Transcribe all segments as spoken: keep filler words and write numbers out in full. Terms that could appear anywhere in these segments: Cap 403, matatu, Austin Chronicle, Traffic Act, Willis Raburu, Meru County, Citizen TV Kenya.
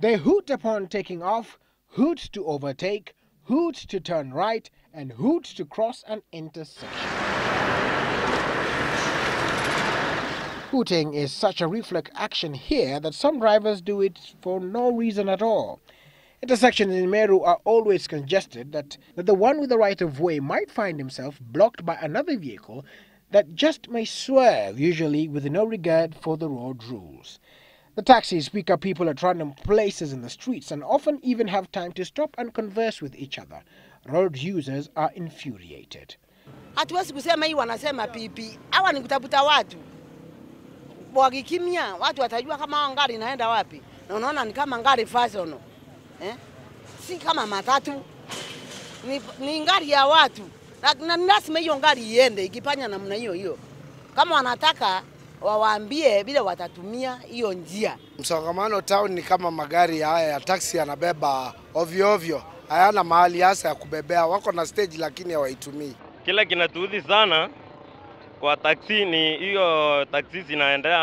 They hoot upon taking off, hoot to overtake, hoot to turn right, and hoot to cross an intersection. Hooting is such a reflex action here that some drivers do it for no reason at all. Intersections in Meru are always congested that, that the one with the right of way might find himself blocked by another vehicle that just may swerve, usually with no regard for the road rules. The taxis pick up people at random places in the streets and often even have time to stop and converse with each other. Road users are infuriated. Hatuwezi kusema hii wanasema pipi. Hawa ni kutafuta watu. Wakikimya, watu watajua kama gari inaenda wapi. Na unaona ni kama gari fasono. Eh? Si kama matatu. Ni, ni gari ya watu. Na lazima hiyo gari iende ikipanya namna hiyo hiyo. Kama wanataka wawaambie bila watatumia hiyo njia. Msongamano town ni kama magari haya ya taxi yanabeba ovyo ovyo. Hayana mahali hasa ya kubebea. Wako na stage lakini hawaitumii. Kila kinatuudhi sana kwa taxi ni hiyo taxi zinaendea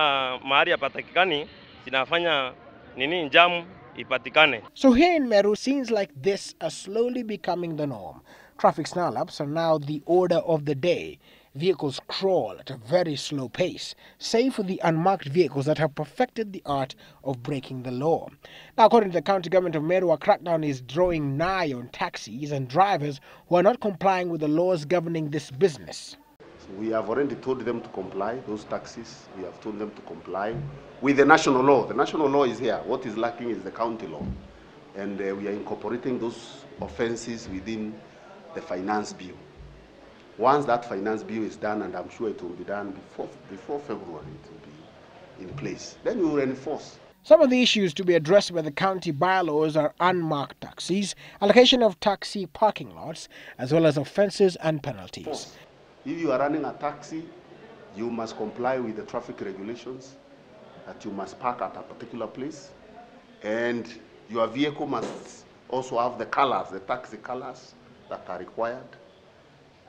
mahali hapatakikani, zinafanya nini njamu ipatikane. So here in Meru, scenes like this are slowly becoming the norm. Traffic snarl-ups are now the order of the day. Vehicles crawl at a very slow pace, save for the unmarked vehicles that have perfected the art of breaking the law. Now, according to the county government of Meru, a crackdown is drawing nigh on taxis and drivers who are not complying with the laws governing this business. So we have already told them to comply, those taxis. We have told them to comply with the national law. The national law is here. What is lacking is the county law. And uh, we are incorporating those offenses within the finance bill. Once that finance bill is done, and I'm sure it will be done before, before February, it will be in place. Then we will enforce. Some of the issues to be addressed by the county bylaws are unmarked taxis, allocation of taxi parking lots, as well as offences and penalties. If you are running a taxi, you must comply with the traffic regulations, that you must park at a particular place, and your vehicle must also have the colours, the taxi colours that are required.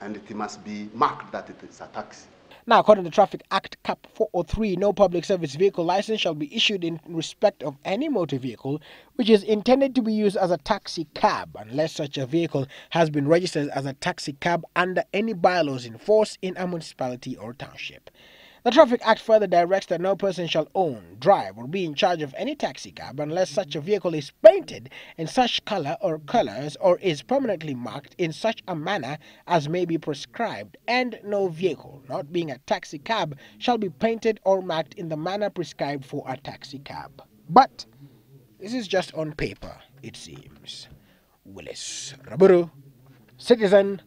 And it must be marked that it is a taxi. Now, according to the Traffic Act, Cap four oh three, no public service vehicle license shall be issued in respect of any motor vehicle which is intended to be used as a taxi cab unless such a vehicle has been registered as a taxi cab under any bylaws in force in a municipality or township. The Traffic Act further directs that no person shall own, drive, or be in charge of any taxi cab unless such a vehicle is painted in such color or colors or is permanently marked in such a manner as may be prescribed, and no vehicle, not being a taxi cab, shall be painted or marked in the manner prescribed for a taxi cab. But this is just on paper, it seems. Willis Raburu, Citizen